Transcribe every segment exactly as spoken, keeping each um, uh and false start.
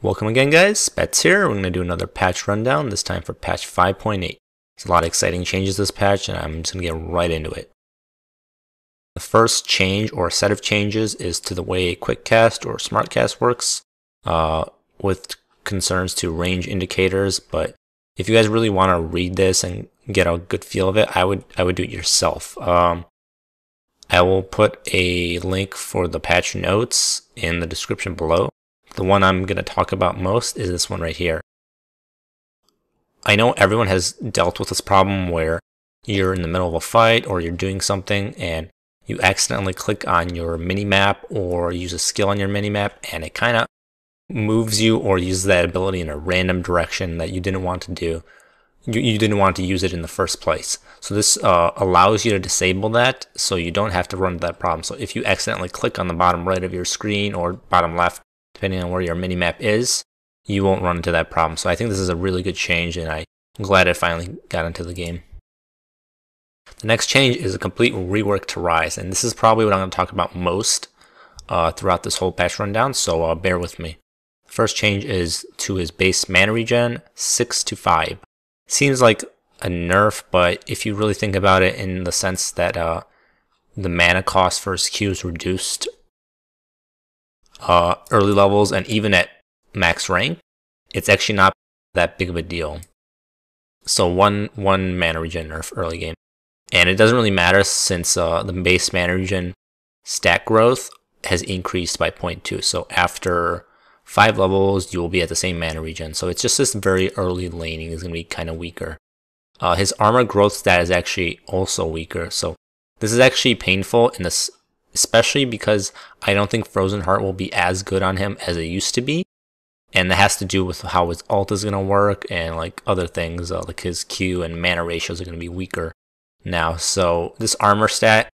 Welcome again guys, Spets here. We're going to do another patch rundown, this time for patch five point eight. There's a lot of exciting changes this patch and I'm just going to get right into it. The first change or set of changes is to the way QuickCast or SmartCast works uh, with concerns to range indicators, but if you guys really want to read this and get a good feel of it, I would, I would do it yourself. Um, I will put a link for the patch notes in the description below. The one I'm going to talk about most is this one right here. I know everyone has dealt with this problem where you're in the middle of a fight or you're doing something and you accidentally click on your minimap or use a skill on your minimap and it kind of moves you or uses that ability in a random direction that you didn't want to do. You, you didn't want to use it in the first place. So this uh, allows you to disable that so you don't have to run into that problem. So if you accidentally click on the bottom right of your screen or bottom left, depending on where your minimap is, you won't run into that problem. So I think this is a really good change, and I'm glad it finally got into the game. The next change is a complete rework to Ryze, and this is probably what I'm going to talk about most uh, throughout this whole patch rundown, so uh, bear with me. The first change is to his base mana regen, six to five. Seems like a nerf, but if you really think about it in the sense that uh, the mana cost for his Q is reduced Uh, early levels and even at max rank, it's actually not that big of a deal. So one one mana regen nerf early game, and it doesn't really matter since uh, the base mana regen stat growth has increased by zero point two. So after five levels, you will be at the same mana regen. So it's just this very early laning is going to be kind of weaker. Uh, his armor growth stat is actually also weaker. So this is actually painful in this. Especially because I don't think Frozen Heart will be as good on him as it used to be. And that has to do with how his ult is going to work and like other things, uh, like his Q and mana ratios are going to be weaker now. So this armor stat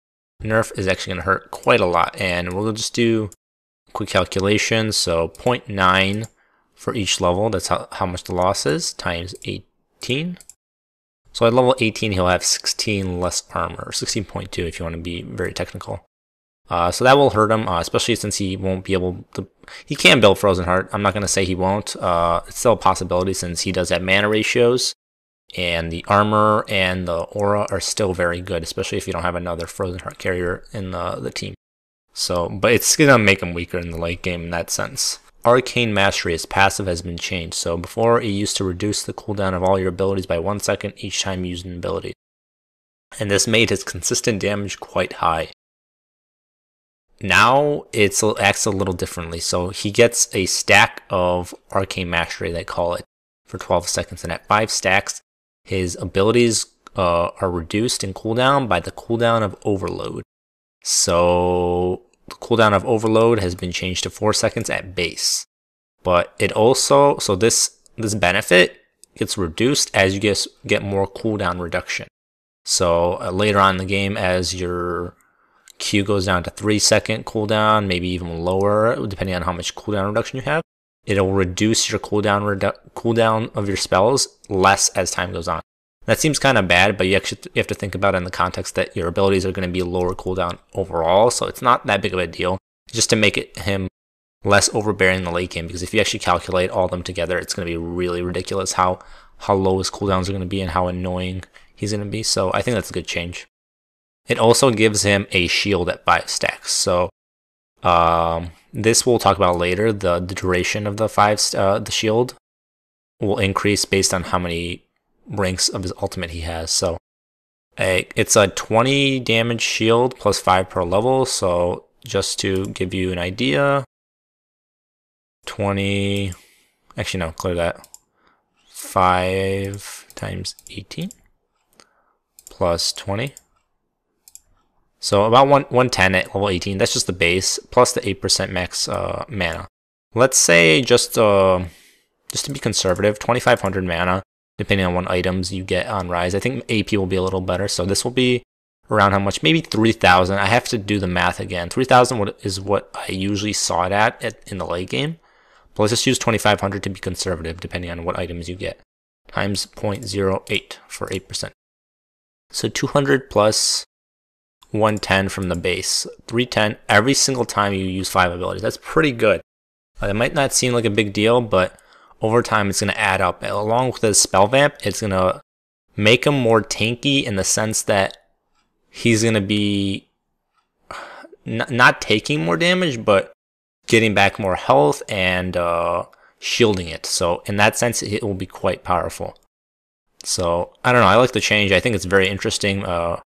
nerf is actually going to hurt quite a lot. And we'll just do a quick calculation. So zero point nine for each level, that's how, how much the loss is, times eighteen. So at level eighteen, he'll have sixteen less armor, or sixteen point two if you want to be very technical. Uh, so that will hurt him, uh, especially since he won't be able to... He can build Frozen Heart. I'm not going to say he won't. Uh, it's still a possibility since he does have mana ratios. And the armor and the aura are still very good, especially if you don't have another Frozen Heart carrier in the, the team. So, but it's going to make him weaker in the late game in that sense. Arcane Mastery, his passive, has been changed. So before, it used to reduce the cooldown of all your abilities by one second each time you used an ability. And this made his consistent damage quite high. Now it acts a little differently, so he gets a stack of Arcane Mastery, they call it, for twelve seconds, and at five stacks, his abilities uh, are reduced in cooldown by the cooldown of Overload. So the cooldown of Overload has been changed to four seconds at base, but it also, so this this benefit gets reduced as you get get more cooldown reduction. So uh, later on in the game, as your Q goes down to three second cooldown, maybe even lower, depending on how much cooldown reduction you have, it'll reduce your cooldown redu cooldown of your spells less as time goes on. That seems kind of bad, but you actually you have to think about it in the context that your abilities are going to be lower cooldown overall, so it's not that big of a deal. Just to make it him less overbearing in the late game, because if you actually calculate all of them together, it's going to be really ridiculous how how low his cooldowns are going to be and how annoying he's going to be. So I think that's a good change. It also gives him a shield at five stacks. So um, this we'll talk about later. The, the duration of the five uh, the shield will increase based on how many ranks of his ultimate he has. So a, it's a twenty damage shield plus five per level. So just to give you an idea, twenty. Actually, no, clear that. Five times eighteen plus twenty. So about one ten at level eighteen, that's just the base, plus the eight percent max uh, mana. Let's say, just uh, just to be conservative, twenty-five hundred mana, depending on what items you get on Ryze. I think A P will be a little better, so this will be around how much? Maybe three thousand. I have to do the math again. three thousand is what I usually saw it at, at in the late game. But let's just use twenty-five hundred to be conservative, depending on what items you get. Times zero point zero eight for eight percent. So two hundred plus one ten from the base, three ten every single time you use five abilities. That's pretty good. Uh, it might not seem like a big deal, but over time it's going to add up. Along with the spell vamp, it's going to make him more tanky in the sense that he's going to be not, not taking more damage, but getting back more health and uh, shielding it. So in that sense, it will be quite powerful. So I don't know. I like the change. I think it's very interesting. Uh,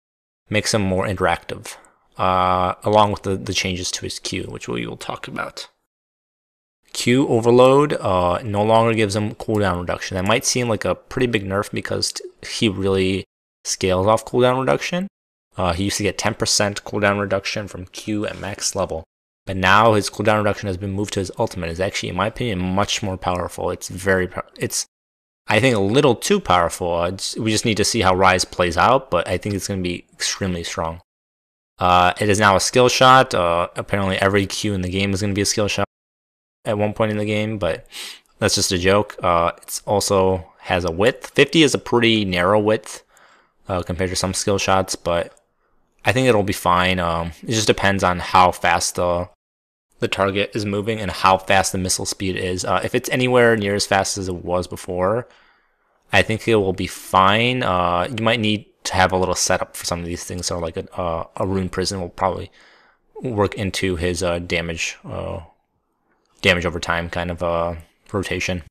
makes him more interactive, uh, along with the, the changes to his Q, which we will talk about. Q Overload uh, no longer gives him cooldown reduction. That might seem like a pretty big nerf because he really scales off cooldown reduction. Uh, he used to get ten percent cooldown reduction from Q at max level, but now his cooldown reduction has been moved to his ultimate. It's actually, in my opinion, much more powerful. It's very, it's I think a little too powerful. Uh, we just need to see how Ryze plays out, but I think it's going to be extremely strong. Uh, it is now a skill shot. Uh, apparently, every Q in the game is going to be a skill shot at one point in the game, but that's just a joke. Uh, it also has a width. fifty is a pretty narrow width uh, compared to some skill shots, but I think it'll be fine. Um, it just depends on how fast the the target is moving and how fast the missile speed is. Uh, if it's anywhere near as fast as it was before, I think it will be fine. Uh, you might need to have a little setup for some of these things. So like a, uh, a Rune Prison will probably work into his uh, damage uh, damage over time kind of uh, rotation.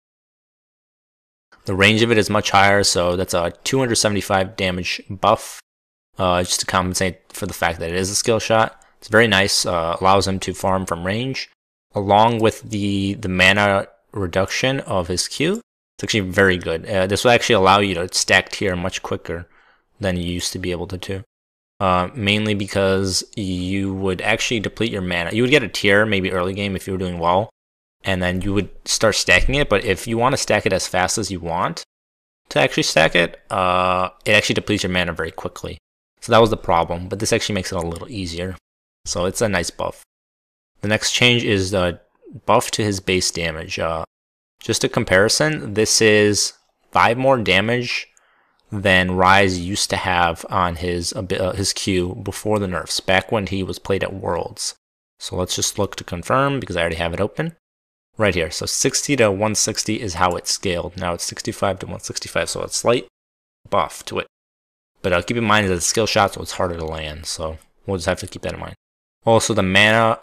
The range of it is much higher, so that's a two hundred seventy-five damage buff. Uh, just to compensate for the fact that it is a skill shot. It's very nice, uh, allows him to farm from range, along with the, the mana reduction of his Q. It's actually very good. Uh, this will actually allow you to stack tier much quicker than you used to be able to do. Uh, mainly because you would actually deplete your mana. You would get a tier maybe early game if you were doing well, and then you would start stacking it, but if you want to stack it as fast as you want to actually stack it, uh, it actually depletes your mana very quickly. So that was the problem, but this actually makes it a little easier. So it's a nice buff. The next change is the buff to his base damage. Uh, just a comparison, this is five more damage than Ryze used to have on his, uh, his Q before the nerfs, back when he was played at Worlds. So let's just look to confirm because I already have it open. Right here, so sixty to one sixty is how it scaled. Now it's sixty-five to one sixty-five, so it's a slight buff to it. But uh, keep in mind that it's a skill shot, so it's harder to land. So we'll just have to keep that in mind. Also, the mana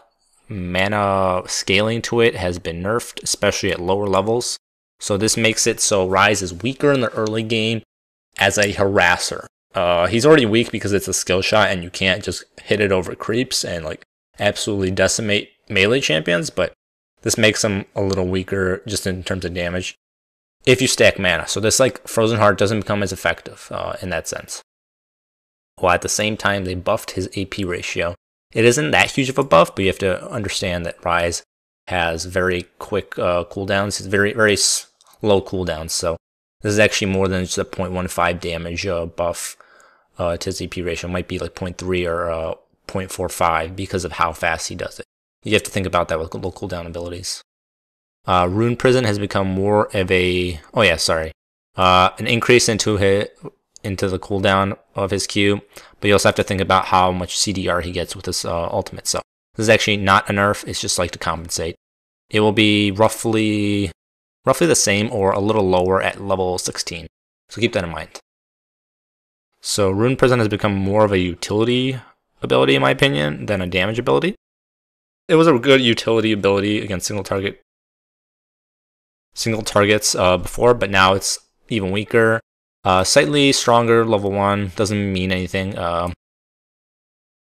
mana scaling to it has been nerfed, especially at lower levels. So this makes it so Ryze is weaker in the early game as a harasser. Uh, he's already weak because it's a skill shot, and you can't just hit it over creeps and like absolutely decimate melee champions. But this makes him a little weaker just in terms of damage if you stack mana. So this like Frozen Heart doesn't become as effective uh, in that sense. While at the same time they buffed his A P ratio. It isn't that huge of a buff, but you have to understand that Ryze has very quick uh, cooldowns. It's very, very slow cooldowns, so this is actually more than just a zero point one five damage uh, buff uh, to his A P ratio. It might be like zero point three or uh, zero point four five because of how fast he does it. You have to think about that with low cooldown abilities. Uh, Rune Prison has become more of a... Oh yeah, sorry. Uh, an increase into his... into the cooldown of his Q, but you also have to think about how much C D R he gets with his uh, ultimate. So this is actually not a nerf, it's just like to compensate. It will be roughly roughly the same or a little lower at level sixteen, so keep that in mind. So Rune Prison has become more of a utility ability, in my opinion, than a damage ability. It was a good utility ability against single target single targets uh, before, but now it's even weaker. Uh, slightly stronger level one doesn't mean anything. Um,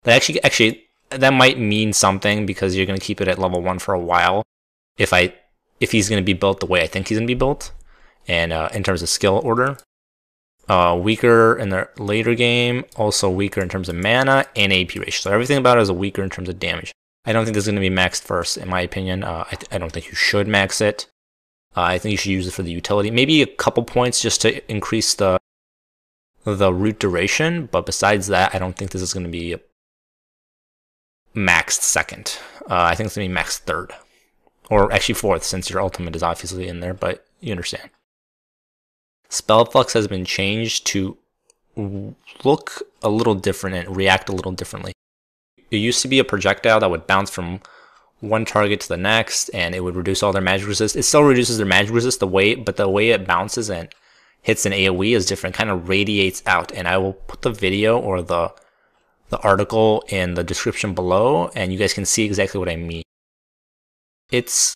that actually, actually, that might mean something because you're going to keep it at level one for a while. If I, if he's going to be built the way I think he's going to be built, and uh, in terms of skill order, uh, weaker in the later game, also weaker in terms of mana and A P ratio. So everything about it is weaker in terms of damage. I don't think this is going to be maxed first, in my opinion. Uh, I, th I don't think you should max it. Uh, I think you should use it for the utility. Maybe a couple points just to increase the the root duration, but besides that, I don't think this is going to be maxed second. Uh, I think it's going to be maxed third, or actually fourth, since your ultimate is obviously in there, but you understand. Spell Flux has been changed to look a little different and react a little differently. It used to be a projectile that would bounce from one target to the next, and it would reduce all their magic resist. It still reduces their magic resist the way, but the way it bounces and hits an AoE is different, kind of radiates out. And I will put the video or the the article in the description below, and you guys can see exactly what I mean. It's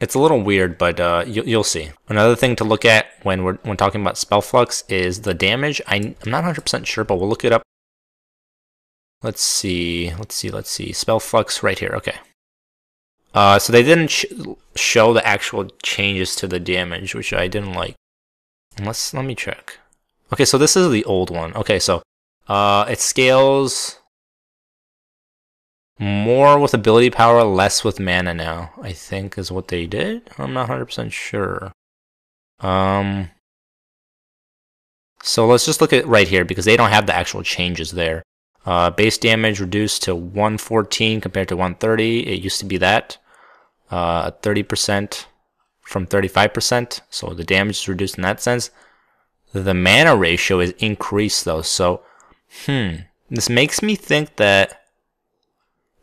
it's a little weird, but uh, you, you'll see. Another thing to look at when we're when talking about Spell Flux is the damage. I, I'm not one hundred percent sure, but we'll look it up. Let's see, let's see, let's see. Spell Flux right here, okay. Uh, so they didn't sh show the actual changes to the damage, which I didn't like. Let's, let me check. Okay, so this is the old one. Okay, so uh, it scales more with ability power, less with mana now, I think is what they did. I'm not one hundred percent sure. Um, so let's just look at right here, because they don't have the actual changes there. Uh, base damage reduced to one fourteen compared to one thirty. It used to be that uh, thirty percent from thirty-five percent. So the damage is reduced in that sense. The mana ratio is increased though. So, hmm, this makes me think that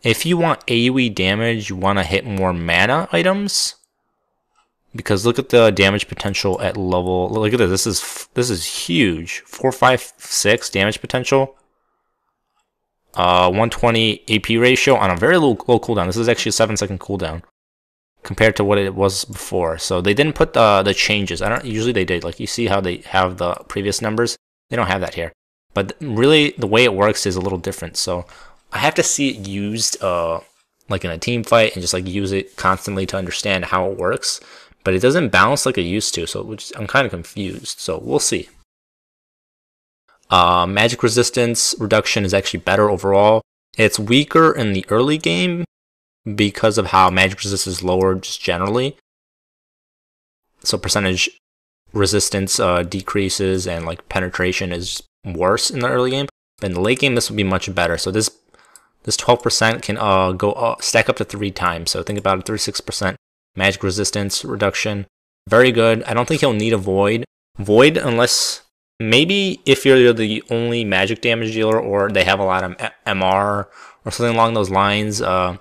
if you want AoE damage, you want to hit more mana items, because look at the damage potential at level. Look at this. This is this is huge. Four, five, six damage potential. Uh, one twenty A P ratio on a very low, low cooldown. This is actually a seven second cooldown compared to what it was before. So they didn't put the, the changes. I don't, usually they did. Like you see how they have the previous numbers. They don't have that here. But really the way it works is a little different. So I have to see it used uh, like in a team fight and just like use it constantly to understand how it works. But it doesn't bounce like it used to. So which I'm kind of confused. So we'll see. Uh, magic resistance reduction is actually better overall. It's weaker in the early game because of how magic resistance is lower just generally. So percentage resistance uh, decreases and like penetration is worse in the early game. But in the late game, this will be much better. So this this twelve percent can uh, go uh, stack up to three times. So think about it, thirty-six percent magic resistance reduction. Very good. I don't think he'll need a void. Void unless... Maybe if you're the only magic damage dealer or they have a lot of M R or something along those lines, uh,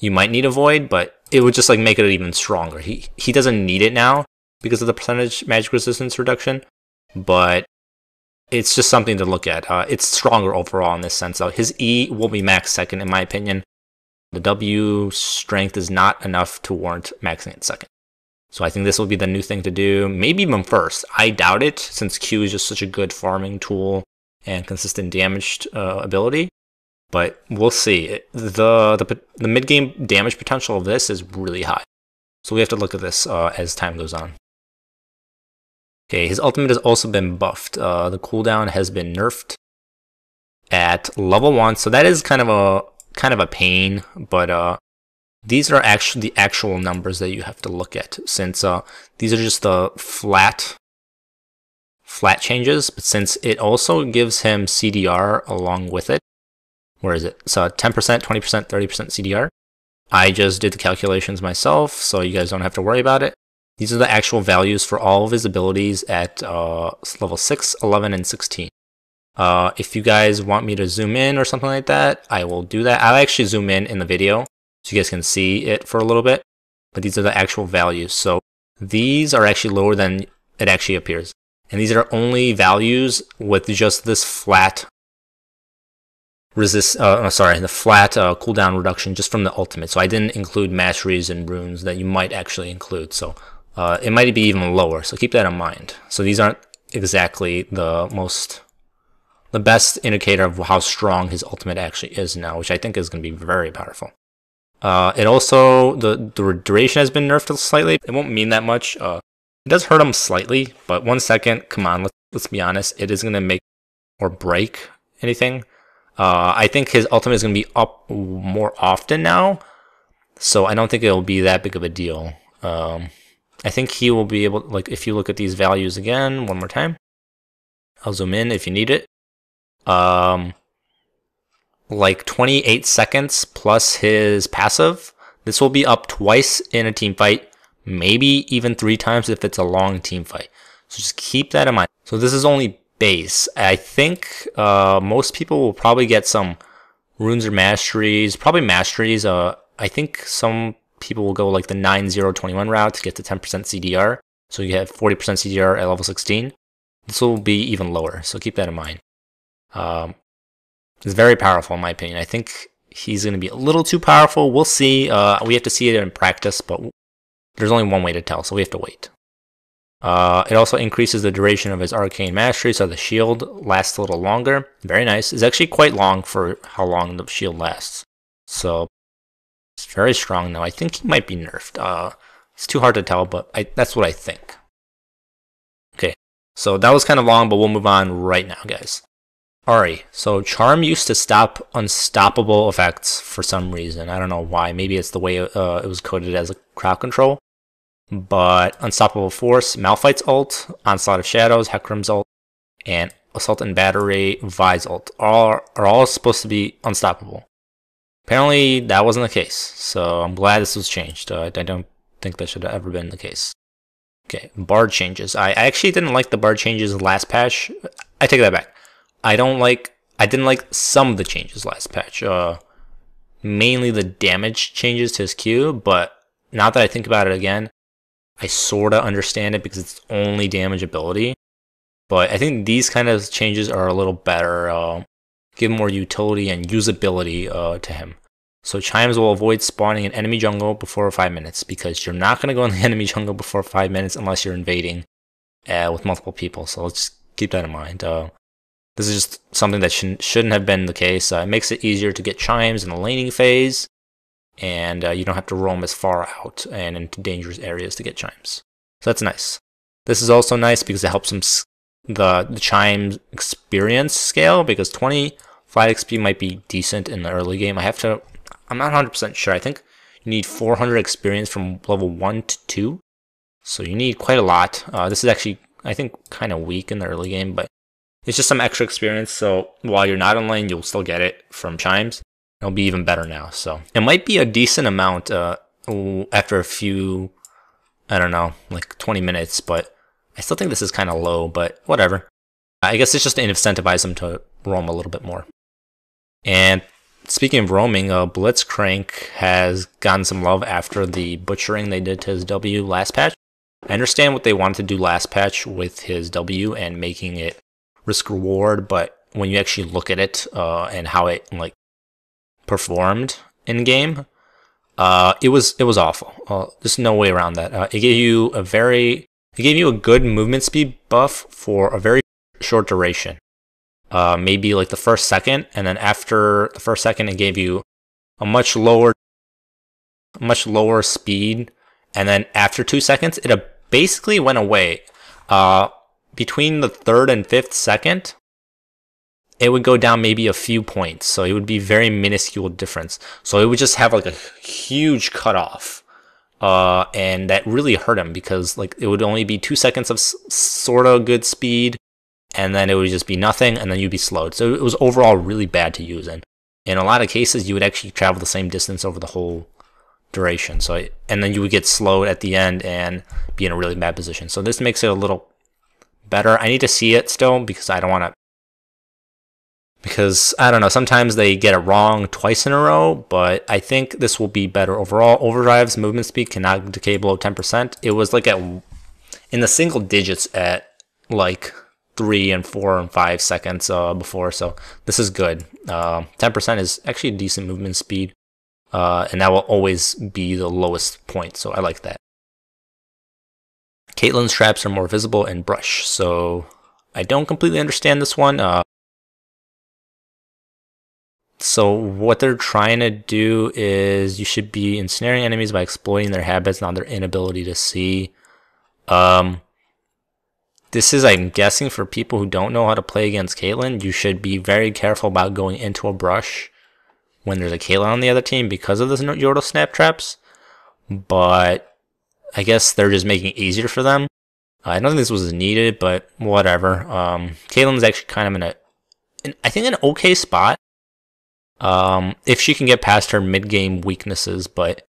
you might need a void, but it would just like make it even stronger. He he doesn't need it now because of the percentage magic resistance reduction, but it's just something to look at. Uh, it's stronger overall in this sense. Though. His E will be max second in my opinion. The W strength is not enough to warrant maxing it second. So I think this will be the new thing to do, maybe even first. I doubt it, since Q is just such a good farming tool and consistent damage uh, ability. But we'll see. The, the, the mid-game damage potential of this is really high. So we have to look at this uh, as time goes on. Okay, his ultimate has also been buffed. Uh, the cooldown has been nerfed at level one. So that is kind of a, kind of a pain, but... Uh, These are actually the actual numbers that you have to look at, since uh, these are just the flat, flat changes. But since it also gives him C D R along with it, where is it? So ten percent, twenty percent, thirty percent C D R. I just did the calculations myself, so you guys don't have to worry about it. These are the actual values for all of his abilities at uh, level six, eleven, and sixteen. Uh, if you guys want me to zoom in or something like that, I will do that. I'll actually zoom in in the video, so you guys can see it for a little bit, but these are the actual values. So these are actually lower than it actually appears. And these are only values with just this flat resist, uh, sorry, the flat uh, cooldown reduction just from the ultimate. So I didn't include masteries and runes that you might actually include. So uh, it might be even lower. So keep that in mind. So these aren't exactly the most, the best indicator of how strong his ultimate actually is now, which I think is going to be very powerful. Uh, it also, the, the duration has been nerfed slightly. It won't mean that much. Uh, it does hurt him slightly, but one second, come on, let's, let's be honest. It isn't going to make or break anything. Uh, I think his ultimate is going to be up more often now, so I don't think it'll be that big of a deal. Um, I think he will be able, like, if you look at these values again, one more time. I'll zoom in if you need it. Um... like twenty-eight seconds plus his passive. This will be up twice in a team fight, maybe even three times if it's a long team fight. So just keep that in mind. So this is only base. I think uh, most people will probably get some Runes or Masteries. Probably Masteries. Uh, I think some people will go like the nine zero twenty-one route to get to ten percent C D R. So you have forty percent C D R at level sixteen. This will be even lower, so keep that in mind. Um, it's very powerful in my opinion. I think he's going to be a little too powerful. We'll see. Uh, we have to see it in practice, but there's only one way to tell, so we have to wait. Uh, it also increases the duration of his Arcane Mastery, so the shield lasts a little longer. Very nice. It's actually quite long for how long the shield lasts. So it's very strong now. I think he might be nerfed. Uh, it's too hard to tell, but I, that's what I think. Okay, so that was kind of long, but we'll move on right now, guys. Alright, so Charm used to stop unstoppable effects for some reason. I don't know why. Maybe it's the way uh, it was coded as a crowd control. But Unstoppable Force, Malphite's ult, Onslaught of Shadows, Hecarim's ult, and Assault and Battery, Vi's ult are, are all supposed to be unstoppable. Apparently, that wasn't the case, so I'm glad this was changed. Uh, I don't think that should have ever been the case. Okay, Bard changes. I, I actually didn't like the Bard changes last patch. I take that back. I don't like, I didn't like some of the changes last patch, uh, mainly the damage changes to his Q, but now that I think about it again, I sort of understand it because it's only damage ability, but I think these kind of changes are a little better, uh, give more utility and usability uh, to him. So Chimes will avoid spawning an enemy jungle before five minutes, because you're not going to go in the enemy jungle before five minutes unless you're invading uh, with multiple people, so let's keep that in mind. Uh, This is just something that shouldn't, shouldn't have been the case. Uh, it makes it easier to get chimes in the laning phase, and uh, you don't have to roam as far out and into dangerous areas to get chimes. So that's nice. This is also nice because it helps them the, the chime experience scale, because twenty-five X P might be decent in the early game. I have to, I'm not one hundred percent sure. I think you need four hundred experience from level one to two, so you need quite a lot. Uh, this is actually, I think, kind of weak in the early game, but it's just some extra experience, so while you're not in lane, you'll still get it from chimes. It'll be even better now, so. It might be a decent amount uh, after a few, I don't know, like twenty minutes, but I still think this is kind of low, but whatever. I guess it's just to incentivize them to roam a little bit more. And speaking of roaming, uh, Blitzcrank has gotten some love after the butchering they did to his W last patch. I understand what they wanted to do last patch with his W and making it risk reward, but when you actually look at it uh, and how it like performed in game, uh, it was it was awful. Uh, there's no way around that. Uh, it gave you a very it gave you a good movement speed buff for a very short duration, uh, maybe like the first second, and then after the first second, it gave you a much lower much lower speed, and then after two seconds, it basically went away. Uh, Between the third and fifth second, it would go down maybe a few points. So it would be very minuscule difference. So it would just have like a huge cutoff. Uh, and that really hurt him because like it would only be two seconds of s sort of good speed. And then it would just be nothing. And then you'd be slowed. So it was overall really bad to use. And in a lot of cases, you would actually travel the same distance over the whole duration. So it, and then you would get slowed at the end and be in a really bad position. So this makes it a little better. I need to see it still because I don't want to, because I don't know, sometimes they get it wrong twice in a row, but I think this will be better overall. Overdrive's movement speed cannot decay below ten percent. It was like at in the single digits at like three and four and five seconds uh, before, so this is good. uh, ten percent is actually a decent movement speed, uh, and that will always be the lowest point, so I like that. Caitlyn's traps are more visible and brush, so I don't completely understand this one. Uh, so what they're trying to do is you should be ensnaring enemies by exploiting their habits, not their inability to see. Um, this is, I'm guessing, for people who don't know how to play against Caitlyn. You should be very careful about going into a brush when there's a Caitlyn on the other team because of the Yordle snap traps, but I guess they're just making it easier for them. Uh, I don't think this was needed, but whatever. Um, Caitlyn's actually kind of in a, in, I think, an okay spot. Um, if she can get past her mid-game weaknesses, but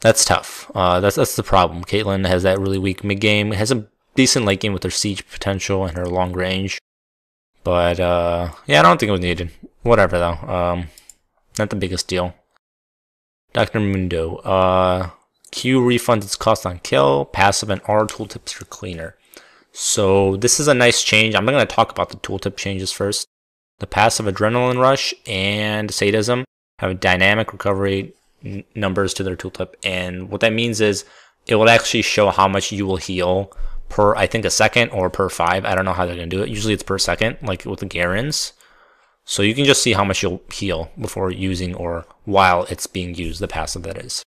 that's tough. Uh, that's that's the problem. Caitlyn has that really weak mid-game. Has a decent late game with her siege potential and her long range, But, uh, yeah, I don't think it was needed. Whatever, though. Um, not the biggest deal. Doctor Mundo. Uh, Q refunds its cost on kill, passive, and R tooltips for cleaner. So, this is a nice change. I'm not going to talk about the tooltip changes first. The passive Adrenaline Rush and Sadism have dynamic recovery n numbers to their tooltip. And what that means is it will actually show how much you will heal per, I think, a second or per five. I don't know how they're going to do it. Usually it's per second, like with the Garens. So you can just see how much you'll heal before using or while it's being used, the passive that is.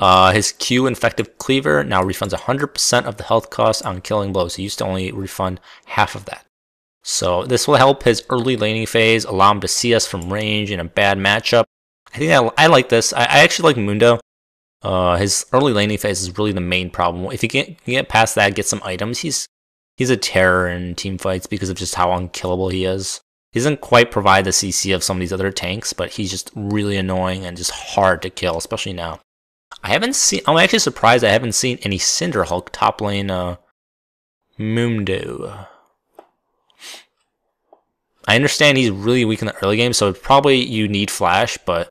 Uh, his Q Infective Cleaver now refunds one hundred percent of the health cost on killing blows. He used to only refund half of that. So this will help his early laning phase, allow him to see us from range in a bad matchup. I think I, I like this. I, I actually like Mundo. Uh, his early laning phase is really the main problem. If he can get past that, get some items, he's he's a terror in team fights because of just how unkillable he is. He doesn't quite provide the C C of some of these other tanks, but he's just really annoying and just hard to kill, especially now. I haven't seen, I'm actually surprised I haven't seen any Cinder Hulk top lane uh, Mundo. I understand he's really weak in the early game, so probably you need Flash, but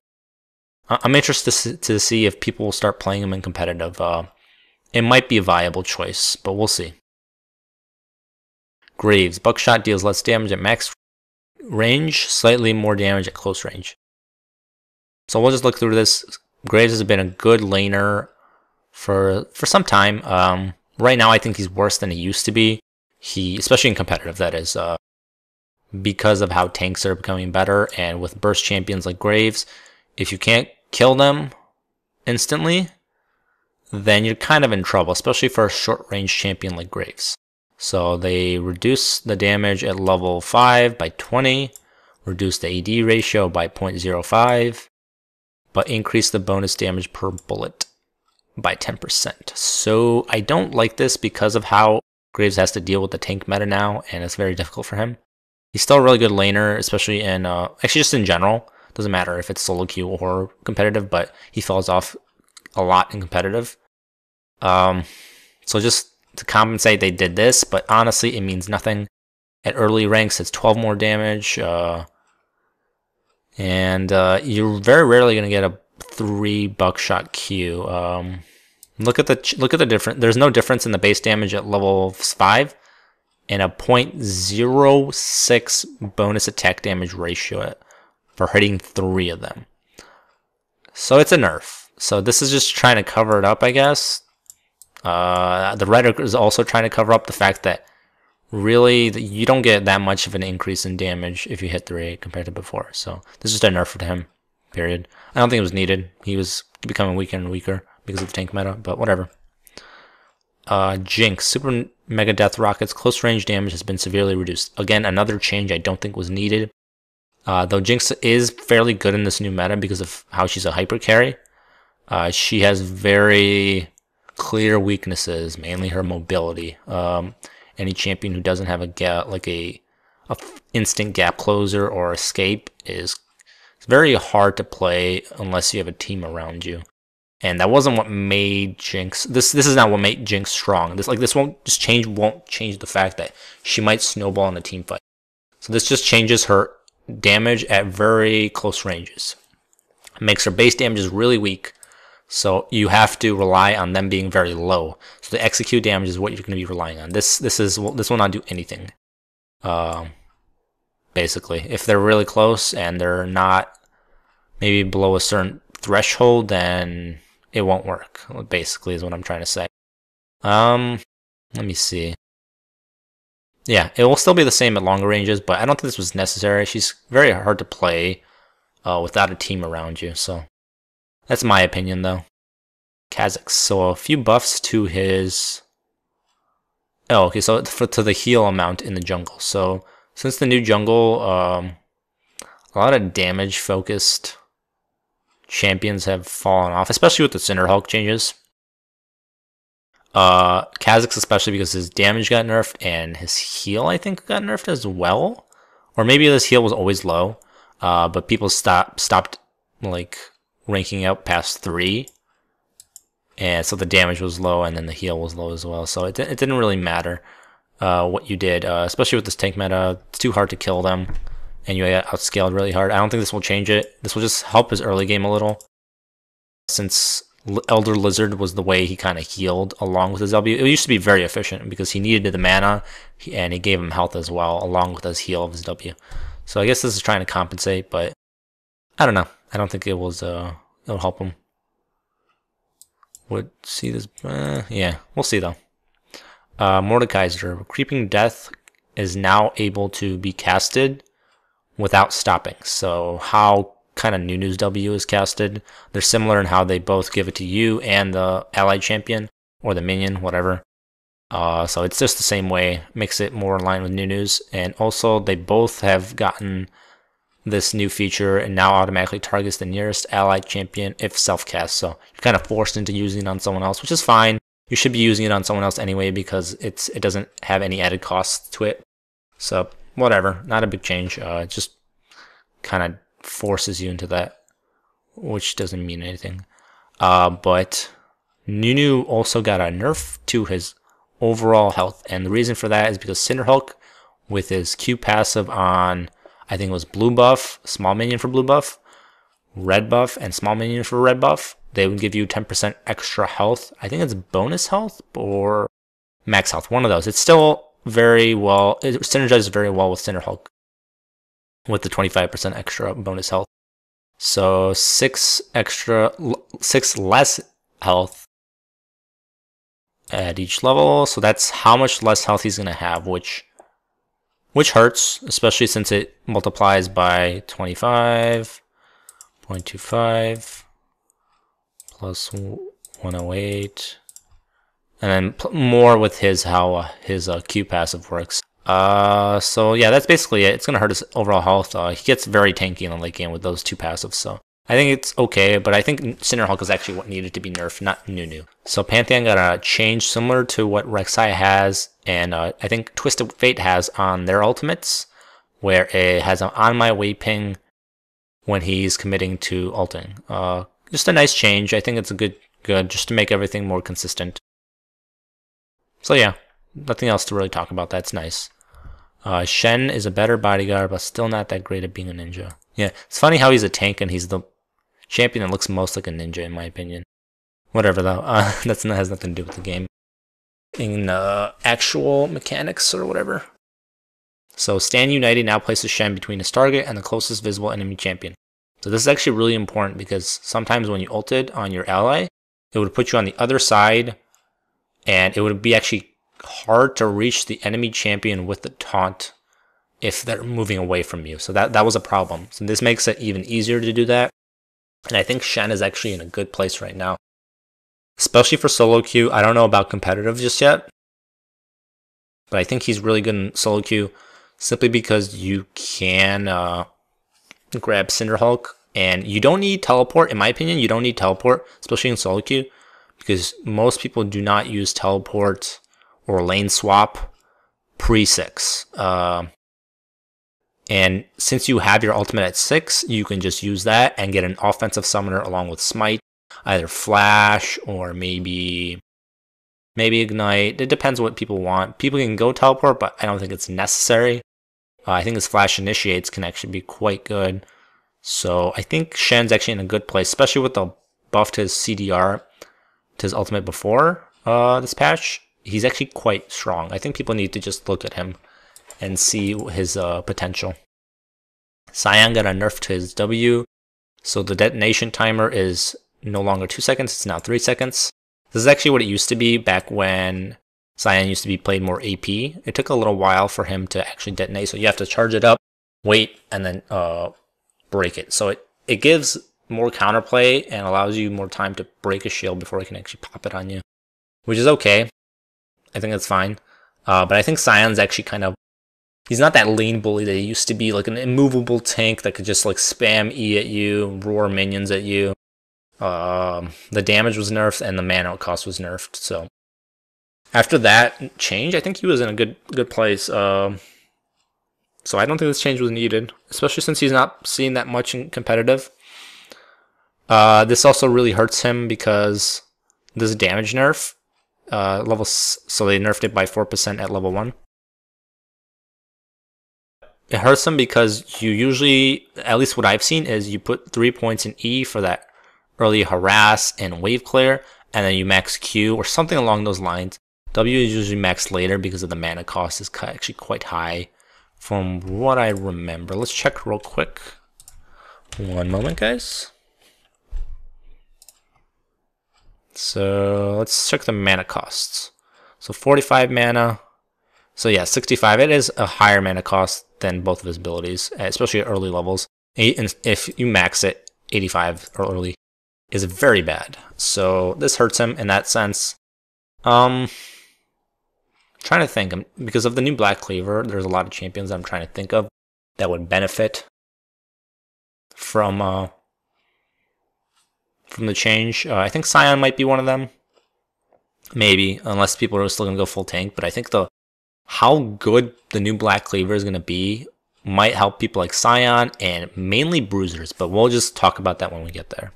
I'm interested to see if people will start playing him in competitive. Uh, it might be a viable choice, but we'll see. Graves. Buckshot deals less damage at max range, slightly more damage at close range. So we'll just look through this. Graves has been a good laner for for some time. Um, right now, I think he's worse than he used to be. He, especially in competitive, that is, uh, because of how tanks are becoming better, and with burst champions like Graves, if you can't kill them instantly, then you're kind of in trouble, especially for a short-range champion like Graves. So they reduce the damage at level five by twenty, reduce the A D ratio by zero point zero five, but increase the bonus damage per bullet by ten percent. So I don't like this because of how Graves has to deal with the tank meta now, and it's very difficult for him. He's still a really good laner, especially in, uh, actually just in general. Doesn't matter if it's solo queue or competitive, but he falls off a lot in competitive. Um, so just to compensate, they did this, but honestly, it means nothing. At early ranks, it's twelve more damage, uh, and uh, you're very rarely going to get a three buckshot Q. Um, look at the look at the difference. There's no difference in the base damage at level five and a zero point zero six bonus attack damage ratio at for hitting three of them. So it's a nerf. So this is just trying to cover it up, I guess. Uh, the rhetoric is also trying to cover up the fact that really you don't get that much of an increase in damage if you hit three compared to before. So this is just a nerf to him, period. I don't think it was needed. He was becoming weaker and weaker because of the tank meta, but whatever. Uh, Jinx, Super Mega Death Rocket's close range damage has been severely reduced. Again, another change I don't think was needed. Uh, though Jinx is fairly good in this new meta because of how she's a hyper carry. Uh, she has very clear weaknesses, mainly her mobility. Um, any champion who doesn't have a gap, like a, a instant gap closer or escape is it's very hard to play unless you have a team around you. And that wasn't what made Jinx. This this is not what made Jinx strong. This like this won't this change won't change the fact that she might snowball in a team fight. So this just changes her damage at very close ranges. It makes her base damages really weak, so you have to rely on them being very low. So the execute damage is what you're going to be relying on. This this is this will not do anything. Um, basically, if they're really close and they're not maybe below a certain threshold, then it won't work. Basically, is what I'm trying to say. Um, let me see. Yeah, it will still be the same at longer ranges, but I don't think this was necessary. She's very hard to play uh, without a team around you, so that's my opinion, though. Kha'Zix, so a few buffs to his... Oh, okay, so for, to the heal amount in the jungle. So since the new jungle, um, a lot of damage-focused champions have fallen off, especially with the Cinder Hulk changes. Uh, Kha'Zix especially because his damage got nerfed and his heal, I think, got nerfed as well. Or maybe his heal was always low, uh, but people stop, stopped, like, ranking out past three. And so the damage was low and then the heal was low as well. So it, it didn't really matter. uh, what you did, uh, especially with this tank meta. It's too hard to kill them, and you got outscaled really hard. I don't think this will change it. This will just help his early game a little, since Elder Lizard was the way he kind of healed along with his W. It used to be very efficient because he needed the mana, and it gave him health as well, along with his heal of his W. So I guess this is trying to compensate, but I don't know. I don't think it was, uh, it'll help him. Would see this, uh, yeah, we'll see though. Uh, Mordekaiser, Creeping Death is now able to be casted without stopping. So how kind of Nunu's W is casted, they're similar in how they both give it to you and the allied champion or the minion, whatever. Uh, so it's just the same way, makes it more in line with Nunu's. And also they both have gotten this new feature and now automatically targets the nearest allied champion if self-cast. So you're kind of forced into using it on someone else, which is fine. You should be using it on someone else anyway because it's it doesn't have any added cost to it. So whatever, not a big change. Uh, it just kind of forces you into that, which doesn't mean anything. Uh, but Nunu also got a nerf to his overall health, and the reason for that is because Cinder Hulk, with his Q passive on, I think it was blue buff, small minion for blue buff, red buff, and small minion for red buff, they would give you ten percent extra health. I think it's bonus health or max health, one of those. It's still very well, it synergizes very well with Cinder Hulk, with the twenty-five percent extra bonus health. So six extra, six less health at each level. So that's how much less health he's gonna have, which which hurts, especially since it multiplies by twenty-five point two five plus one oh eight, and then more with his how uh, his uh, Q passive works. Uh, so yeah, that's basically it. It's gonna hurt his overall health. Uh, he gets very tanky in the late game with those two passives, so I think it's okay, but I think Cinder Hulk is actually what needed to be nerfed, not Nunu. So Pantheon got a change similar to what Rek'Sai has, and uh, I think Twisted Fate has on their ultimates, where it has an on my way ping when he's committing to ulting. Uh, just a nice change. I think it's a good, good, just to make everything more consistent. So yeah, nothing else to really talk about. That's nice. Uh, Shen is a better bodyguard, but still not that great at being a ninja. Yeah, it's funny how he's a tank and he's the champion that looks most like a ninja, in my opinion. Whatever though, uh, that's not, has nothing to do with the game in uh, actual mechanics or whatever. So Stand United now places Shen between his target and the closest visible enemy champion. So this is actually really important because sometimes when you ulted on your ally, it would put you on the other side, and it would be actually hard to reach the enemy champion with the taunt if they're moving away from you. So that, that was a problem. So this makes it even easier to do that. And I think Shen is actually in a good place right now, especially for solo queue. I don't know about competitive just yet, but I think he's really good in solo queue simply because you can uh, grab Cinder Hulk, and you don't need teleport. In my opinion, you don't need teleport, especially in solo queue, because most people do not use teleport or lane swap pre six. Uh, and since you have your ultimate at six, you can just use that and get an offensive summoner along with smite, either flash or maybe maybe ignite. It depends what people want. People can go teleport, but I don't think it's necessary. Uh, I think this flash initiates can actually be quite good. So I think Shen's actually in a good place, especially with the buff to his C D R, to his ultimate before uh, this patch. He's actually quite strong. I think people need to just look at him and see his uh, potential. Sion got a nerf to his W, so the detonation timer is no longer two seconds, it's now three seconds. This is actually what it used to be back when Sion used to be played more A P. It took a little while for him to actually detonate, so you have to charge it up, wait, and then uh, break it. So it, it gives more counterplay and allows you more time to break a shield before it can actually pop it on you, which is okay. I think that's fine. Uh, but I think Sion's actually kind of, he's not that lane bully that he used to be, like an immovable tank that could just like spam E at you, roar minions at you. Um, the damage was nerfed and the mana cost was nerfed. So after that change, I think he was in a good good place. Um, so I don't think this change was needed, especially since he's not seen that much in competitive. Uh, this also really hurts him because this damage nerf, uh, level, so they nerfed it by four percent at level one. it hurts them because you usually, at least what I've seen, is you put three points in E for that early harass and wave clear, and then you max Q or something along those lines. W is usually maxed later because of the mana cost is actually quite high from what I remember. Let's check real quick. One moment, guys. So let's check the mana costs. So forty-five mana. So yeah, sixty-five. It is a higher mana cost than both of his abilities, especially at early levels. And if you max it, eighty-five or early is very bad. So this hurts him in that sense. Um, trying to think, because of the new Black Cleaver, there's a lot of champions I'm trying to think of that would benefit from uh, from the change. Uh, I think Sion might be one of them. Maybe, unless people are still going to go full tank. But I think the how good the new Black Cleaver is going to be might help people like Sion and mainly bruisers. But we'll just talk about that when we get there.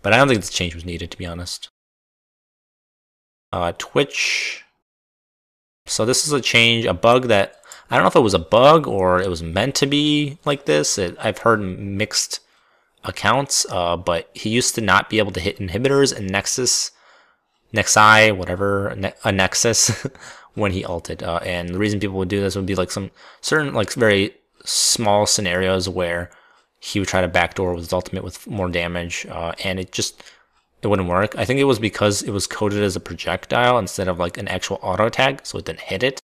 But I don't think this change was needed, to be honest. Uh, Twitch. So this is a change, a bug that, I don't know if it was a bug or it was meant to be like this. It, I've heard mixed accounts, uh, but he used to not be able to hit inhibitors and Nexus, Nexi, whatever, ne a Nexus when he ulted. Uh, and the reason people would do this would be like some certain, like very small scenarios where he would try to backdoor with his ultimate with more damage, uh, and it just, it wouldn't work. I think it was because it was coded as a projectile instead of like an actual auto tag, so it didn't hit it.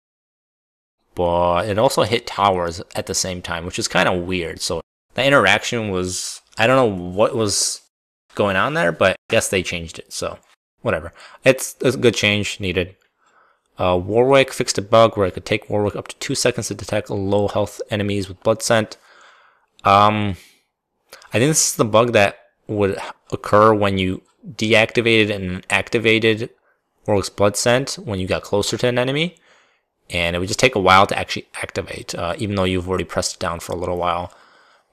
But it also hit towers at the same time, which is kind of weird. So the interaction was, I don't know what was going on there, but I guess they changed it. So whatever. It's, it's a good change needed. Uh, Warwick fixed a bug where it could take Warwick up to two seconds to detect low health enemies with blood scent. Um, I think this is the bug that would occur when you deactivated and activated Warwick's blood scent when you got closer to an enemy, and it would just take a while to actually activate, uh, even though you've already pressed it down for a little while.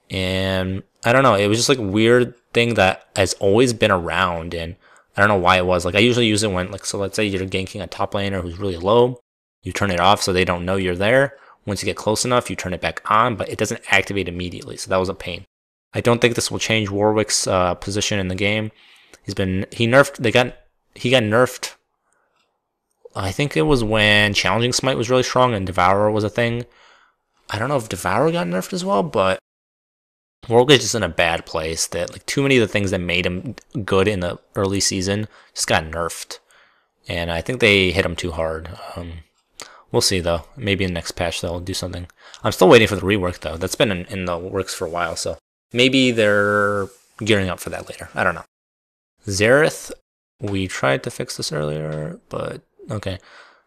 And I don't know, it was just like a weird thing that has always been around, and I don't know why it was. Like I usually use it when, like, so let's say you're ganking a top laner who's really low, you turn it off so they don't know you're there. Once you get close enough, you turn it back on, but it doesn't activate immediately, so that was a pain. I don't think this will change Warwick's uh, position in the game. He's been he nerfed. They got he got nerfed. I think it was when Challenging Smite was really strong and Devourer was a thing. I don't know if Devourer got nerfed as well, but Warwick is just in a bad place. That like too many of the things that made him good in the early season just got nerfed, and I think they hit him too hard. Um, we'll see though. Maybe in the next patch they'll do something. I'm still waiting for the rework though. That's been in, in the works for a while, so maybe they're gearing up for that later. I don't know. Xerath, we tried to fix this earlier, but okay.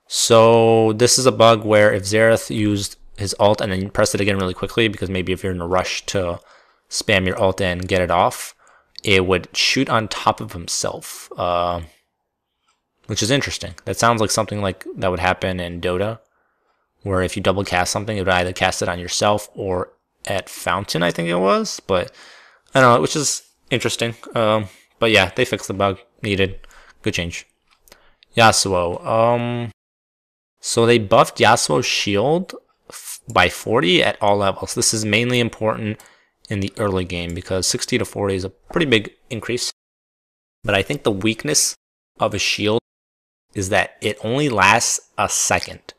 So this is a bug where if Xerath used his ult and then pressed it again really quickly, because maybe if you're in a rush to spam your ult and get it off, it would shoot on top of himself, uh, which is interesting. That sounds like something like that would happen in Dota, where if you double cast something, it would either cast it on yourself or at Fountain, I think it was, but I don't know, which is interesting. Um, But yeah, they fixed the bug needed. Good change. Yasuo. Um, so they buffed Yasuo's shield f by forty at all levels. This is mainly important in the early game because sixty to forty is a pretty big increase. But I think the weakness of a shield is that it only lasts a second.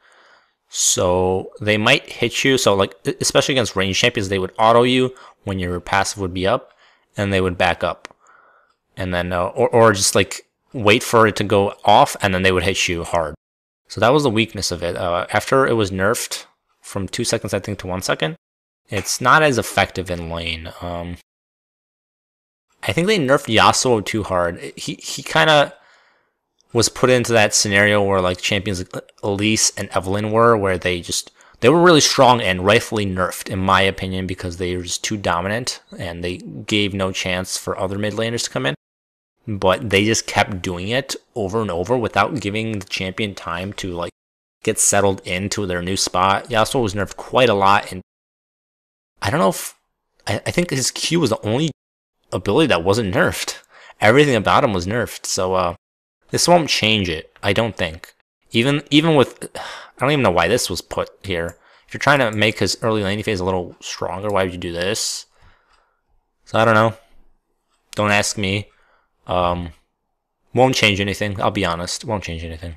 So they might hit you. So like, especially against range champions, they would auto you when your passive would be up, and they would back up. And then, uh, or, or just like wait for it to go off, and then they would hit you hard. So that was the weakness of it. Uh, after it was nerfed from two seconds, I think, to one second, it's not as effective in lane. Um, I think they nerfed Yasuo too hard. He he kind of was put into that scenario where like champions like Elise and Evelynn were, where they just they were really strong and rightfully nerfed, in my opinion, because they were just too dominant and they gave no chance for other mid laners to come in. But they just kept doing it over and over without giving the champion time to like get settled into their new spot. Yasuo was nerfed quite a lot, and I don't know if I, I think his Q was the only ability that wasn't nerfed. Everything about him was nerfed, so uh, this won't change it, I don't think. Even even with, I don't even know why this was put here. If you're trying to make his early laning phase a little stronger, why would you do this? So I don't know. Don't ask me. Um, won't change anything. I'll be honest. Won't change anything.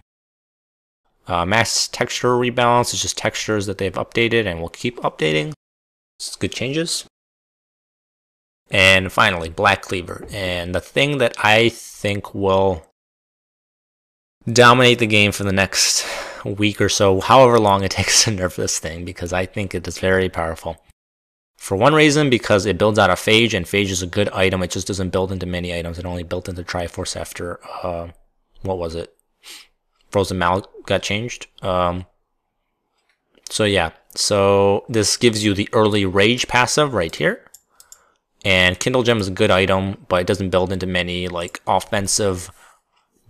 Uh, max texture rebalance is just textures that they've updated and will keep updating. It's good changes. And finally, Black Cleaver. And the thing that I think will dominate the game for the next week or so, however long it takes to nerf this thing, because I think it is very powerful. For one reason, because it builds out a Phage, and Phage is a good item. It just doesn't build into many items. It only built into Triforce after, uh, what was it? Frozen Mallet got changed. Um, so yeah, so this gives you the early Rage passive right here. And Kindle Gem is a good item, but it doesn't build into many like offensive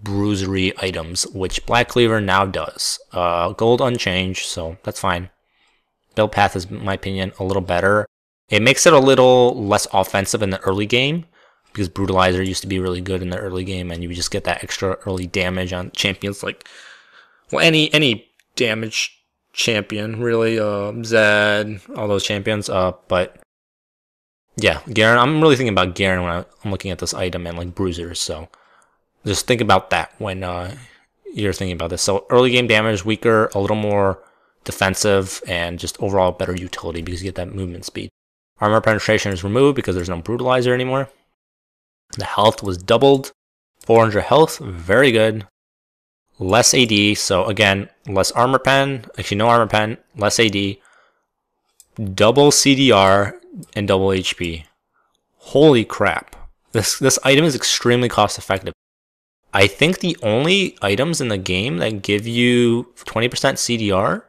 bruisery items, which Black Cleaver now does. Uh, gold unchanged, so that's fine. Build path is, in my opinion, a little better. It makes it a little less offensive in the early game, because Brutalizer used to be really good in the early game, and you would just get that extra early damage on champions like, well, any any damage champion, really, uh, Zed, all those champions, uh, but yeah, Garen, I'm really thinking about Garen when I'm looking at this item and like bruisers, so just think about that when uh, you're thinking about this. So early game damage, weaker, a little more defensive, and just overall better utility because you get that movement speed. Armor penetration is removed because there's no Brutalizer anymore. The health was doubled, four hundred health, very good. Less A D, so again, less armor pen, actually no armor pen, less A D, double C D R, and double H P. Holy crap. This, this item is extremely cost effective. I think the only items in the game that give you twenty percent C D R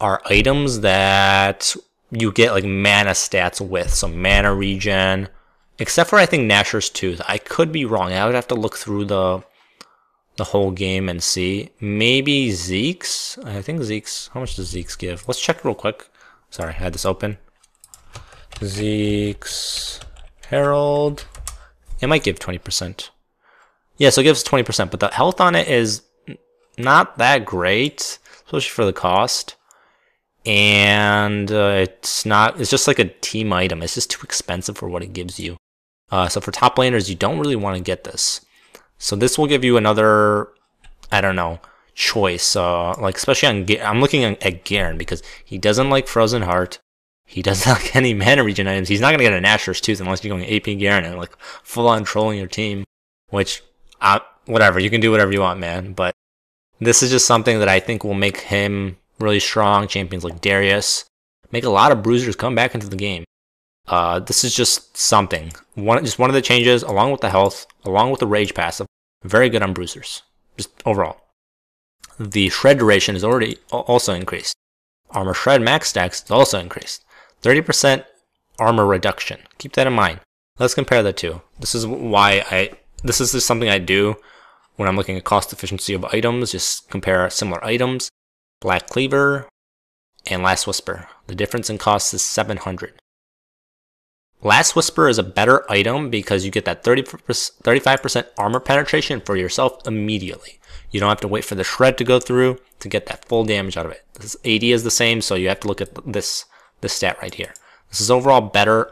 are items that you get like mana stats with, so mana regen, except for I think Nasher's Tooth. I could be wrong. I would have to look through the the whole game and see. Maybe Zeke's. I think Zeke's. How much does Zeke's give? Let's check real quick. Sorry, I had this open. Zeke's Herald. It might give twenty percent. Yeah, so it gives twenty percent, but the health on it is not that great, especially for the cost. And uh, it's not, it's just like a team item. It's just too expensive for what it gives you. Uh, so for top laners, you don't really want to get this. So this will give you another, I don't know, choice. Uh, like especially on, I'm looking at Garen because he doesn't like Frozen Heart. He doesn't like any mana regen items. He's not going to get a Nasher's Tooth unless you're going A P Garen and like full on trolling your team, which, uh, whatever, you can do whatever you want, man. But this is just something that I think will make him really strong. Champions like Darius make a lot of bruisers come back into the game. Uh, this is just something. One, just one of the changes, along with the health, along with the rage passive. Very good on bruisers, just overall. The shred duration is already also increased. Armor shred max stacks is also increased. thirty percent armor reduction. Keep that in mind. Let's compare the two. This is why I. This is just something I do when I'm looking at cost efficiency of items. Just compare similar items. Black Cleaver, and Last Whisper. The difference in cost is seven hundred. Last Whisper is a better item because you get that thirty-five percent armor penetration for yourself immediately. You don't have to wait for the shred to go through to get that full damage out of it. This A D is the same, so you have to look at this, this stat right here. This is overall better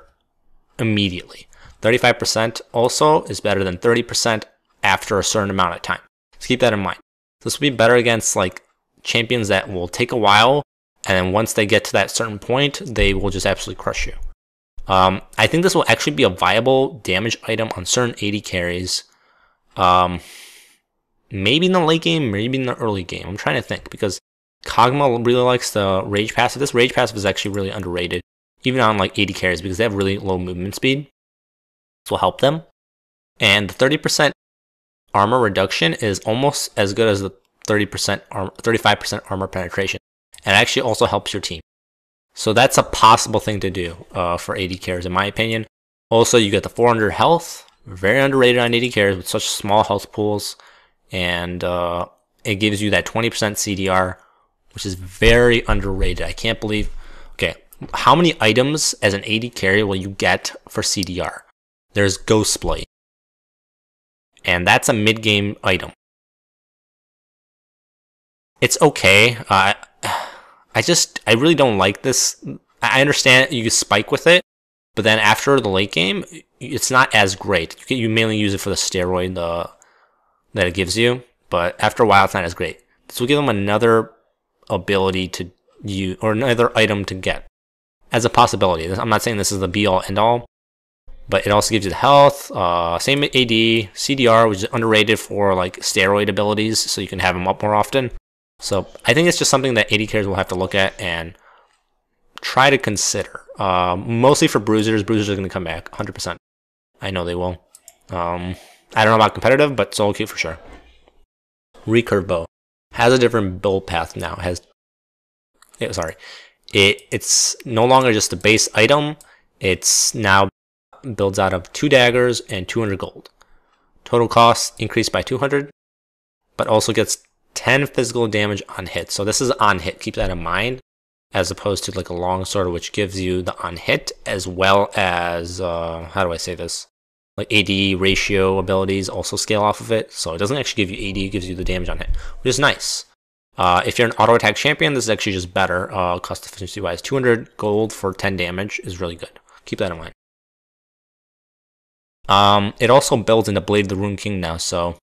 immediately. thirty-five percent also is better than thirty percent after a certain amount of time. So keep that in mind. This will be better against like champions that will take a while, and then once they get to that certain point, they will just absolutely crush you. Um, I think this will actually be a viable damage item on certain A D carries. Um, maybe in the late game, maybe in the early game. I'm trying to think, because Kog'Maw really likes the Rage passive. This Rage passive is actually really underrated, even on like A D carries, because they have really low movement speed. This will help them. And the thirty percent armor reduction is almost as good as the thirty percent armor, thirty-five percent armor penetration, and it actually also helps your team. So that's a possible thing to do uh, for A D carries, in my opinion. Also, you get the four hundred health, very underrated on A D carries with such small health pools, and uh, it gives you that twenty percent C D R, which is very underrated. I can't believe. Okay, how many items as an A D carry will you get for C D R? There's Ghostblade, and that's a mid-game item. It's okay. Uh, I just, I really don't like this. I understand you can spike with it, but then after the late game, it's not as great. You, can, you mainly use it for the steroid the, that it gives you, but after a while, it's not as great. So we give them another ability to use, or another item to get, as a possibility. I'm not saying this is the be-all, end-all, but it also gives you the health, uh, same A D, C D R, which is underrated for like steroid abilities, so you can have them up more often. So I think it's just something that A D carriers will have to look at and try to consider. Uh, mostly for bruisers. Bruisers are going to come back, one hundred percent. I know they will. Um, I don't know about competitive, but solo queue for sure. Recurve Bow has a different build path now. It has, it, sorry, it it's no longer just the base item. It's now builds out of two daggers and two hundred gold. Total cost increased by two hundred, but also gets ten physical damage on hit. So this is on hit. Keep that in mind, as opposed to like a longsword, which gives you the on hit as well as uh, how do I say this? Like A D ratio abilities also scale off of it, so it doesn't actually give you A D, it gives you the damage on hit, which is nice. Uh, if you're an auto attack champion, this is actually just better, uh, cost efficiency wise. two hundred gold for ten damage is really good. Keep that in mind. Um, it also builds into Blade of the Ruined King now, so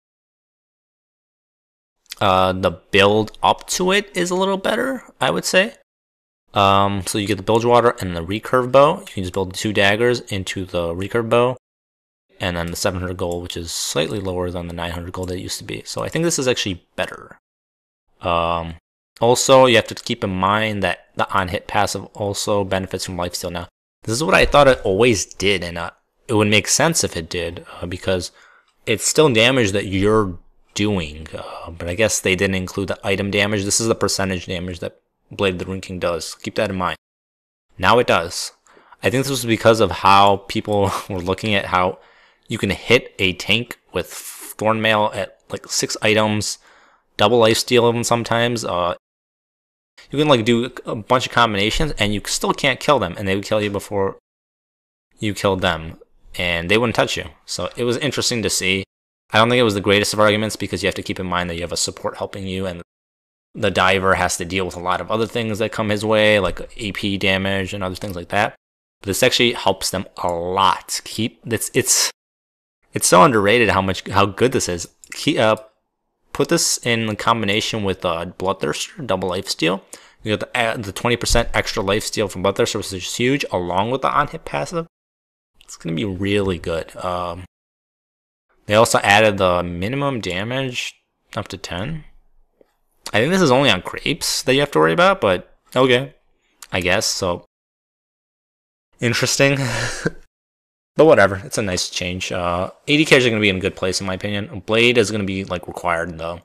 uh, the build up to it is a little better, I would say. Um, so you get the Bilge Water and the Recurve Bow. You can just build two daggers into the Recurve Bow. And then the seven hundred gold, which is slightly lower than the nine hundred gold that it used to be. So I think this is actually better. Um, also, you have to keep in mind that the on-hit passive also benefits from lifesteal now. This is what I thought it always did, and uh, it would make sense if it did, uh, because it's still damage that you're doing. Uh, but I guess they didn't include the item damage. This is the percentage damage that Blade of the Ruined King does. Keep that in mind. Now it does. I think this was because of how people were looking at how you can hit a tank with Thornmail at like six items, double lifesteal them sometimes. Uh, you can like do a bunch of combinations and you still can't kill them, and they would kill you before you killed them, and they wouldn't touch you. So it was interesting to see. I don't think it was the greatest of arguments, because you have to keep in mind that you have a support helping you, and the diver has to deal with a lot of other things that come his way, like A P damage and other things like that. But this actually helps them a lot. Keep it's it's It's so underrated how much how good this is. He, uh, put this in combination with uh, Bloodthirster, double lifesteal. You get the uh, the twenty percent extra lifesteal from Bloodthirster, which is huge, along with the on-hit passive. It's going to be really good. Um, they also added the minimum damage up to ten. I think this is only on creeps that you have to worry about, but okay, I guess. So, interesting. But whatever, it's a nice change. Uh, A D carries are going to be in a good place, in my opinion. Blade is going to be like required, though.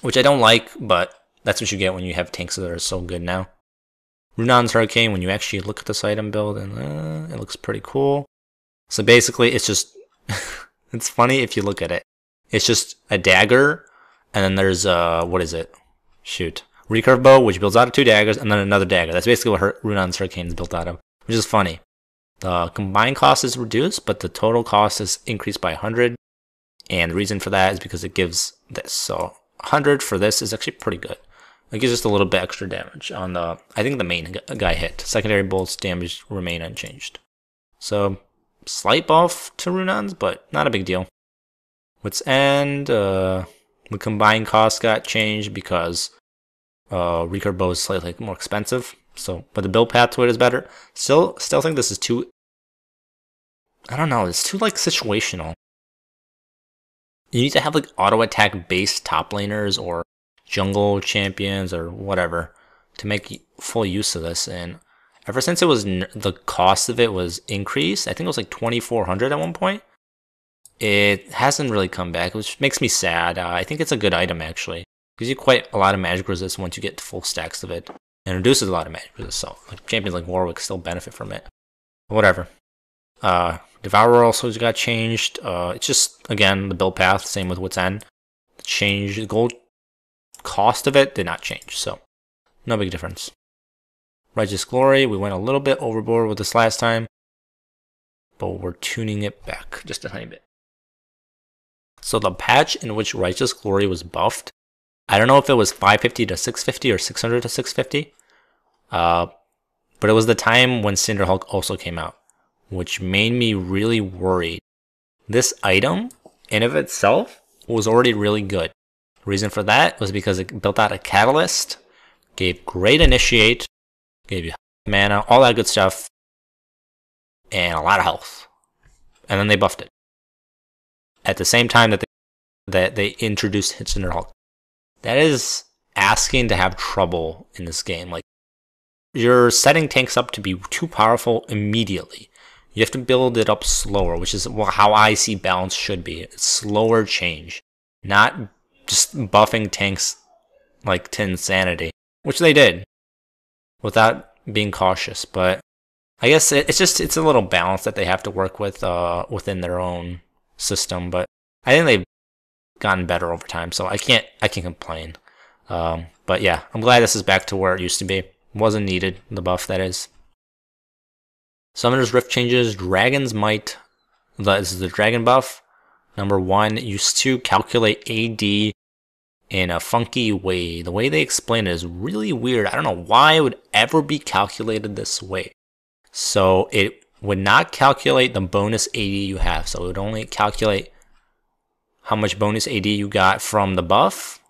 Which I don't like, but that's what you get when you have tanks that are so good now. Runan's Hurricane, when you actually look at this item build, and uh, it looks pretty cool. So basically, it's just... it's funny if you look at it. It's just a dagger, and then there's... Uh, what is it? Shoot. Recurve Bow, which builds out of two daggers, and then another dagger. That's basically what Her Runan's Hurricane is built out of, which is funny. The combined cost is reduced, but the total cost is increased by one hundred. And the reason for that is because it gives this. So one hundred for this is actually pretty good. It gives just a little bit extra damage on the, I think the main guy hit. Secondary bolts damage remain unchanged. So slight buff to Runan's, but not a big deal. What's end, uh, the combined cost got changed because uh, Recurve Bow is slightly more expensive. So, but the build path to it is better. Still, still think this is too, I don't know, it's too, like, situational. You need to have, like, auto-attack-based top laners or jungle champions or whatever to make full use of this. And ever since it was, the cost of it was increased, I think it was, like, twenty-four hundred at one point, it hasn't really come back, which makes me sad. Uh, I think it's a good item, actually. Gives you quite a lot of magic resist once you get full stacks of it. And reduces a lot of magic resist, so like, champions like Warwick still benefit from it. Whatever. Uh, Devourer also got changed. Uh, it's just, again, the build path, same with Wits End. The change, the gold cost of it did not change, so no big difference. Righteous Glory, we went a little bit overboard with this last time, but we're tuning it back just a tiny bit. So the patch in which Righteous Glory was buffed I don't know if it was five fifty to six fifty or six hundred to six fifty, uh, but it was the time when Cinder Hulk also came out, which made me really worried. This item, in of itself, was already really good. The reason for that was because it built out a catalyst, gave great initiate, gave you mana, all that good stuff, and a lot of health. And then they buffed it. At the same time that they, that they introduced Cinder Hulk. That is asking to have trouble in this game. Like, you're setting tanks up to be too powerful immediately. You have to build it up slower, which is how I see balance should be. It's slower change, not just buffing tanks like to insanity, which they did without being cautious. But I guess it's just it's a little balance that they have to work with uh, within their own system. But I think they've gotten better over time, so I can't I can't complain. Um, but yeah, I'm glad this is back to where it used to be. Wasn't needed, the buff that is. Summoner's Rift changes, Dragon's Might, this is the Dragon buff. Number one, used to calculate A D in a funky way. The way they explain it is really weird. I don't know why it would ever be calculated this way. So it would not calculate the bonus A D you have. So it would only calculate how much bonus A D you got from the buff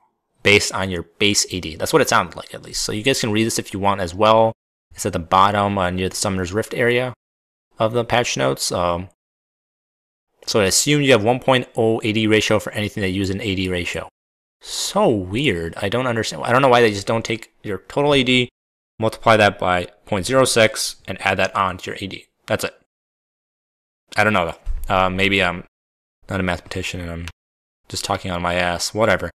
based on your base A D. That's what it sounded like, at least. So you guys can read this if you want as well. It's at the bottom uh, near the Summoner's Rift area of the patch notes. Um, so I assume you have one point oh A D ratio for anything that uses an A D ratio. So weird. I don't understand. I don't know why they just don't take your total A D, multiply that by zero point zero six, and add that on to your A D. That's it. I don't know, though. Uh, maybe I'm not a mathematician and I'm just talking on my ass. Whatever.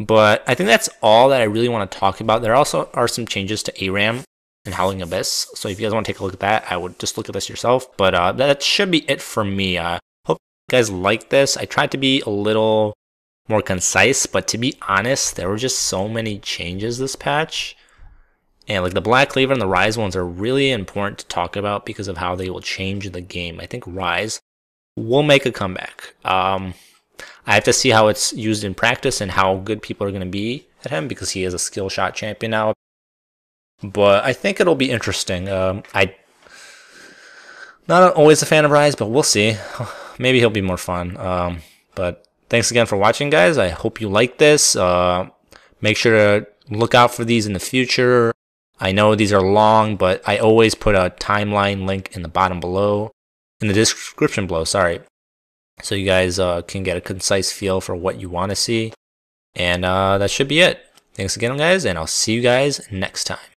But I think that's all that I really want to talk about. There also are some changes to A RAM. And Howling Abyss. So if you guys want to take a look at that, I would just look at this yourself. But uh, that should be it for me. I uh, hope you guys like this. I tried to be a little more concise, but to be honest, there were just so many changes this patch. And like the Black Cleaver and the Ryze ones are really important to talk about because of how they will change the game. I think Ryze will make a comeback. Um, I have to see how it's used in practice and how good people are going to be at him because he is a skill shot champion now. But I think it'll be interesting. Um, I'm not always a fan of Ryze, but we'll see. Maybe he'll be more fun. Um, but thanks again for watching, guys. I hope you like this. Uh, make sure to look out for these in the future. I know these are long, but I always put a timeline link in the bottom below, in the description below, sorry. So you guys uh, can get a concise feel for what you want to see. And uh, that should be it. Thanks again, guys, and I'll see you guys next time.